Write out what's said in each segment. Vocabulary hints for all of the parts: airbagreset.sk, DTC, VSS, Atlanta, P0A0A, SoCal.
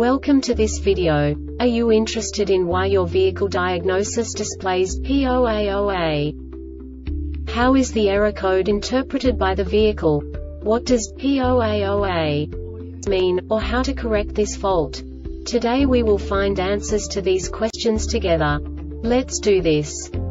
Welcome to this video. Are you interested in why your vehicle diagnosis displays P0A0A? How is the error code interpreted by the vehicle? What does P0A0A mean, or how to correct this fault? Today we will find answers to these questions together. Let's do this.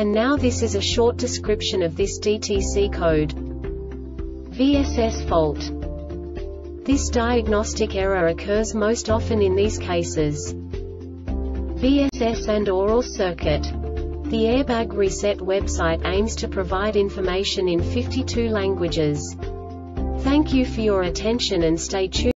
And now this is a short description of this DTC code. VSS fault. This diagnostic error occurs most often in these cases. VSS and oral circuit. The Airbag Reset website aims to provide information in 52 languages. Thank you for your attention and stay tuned.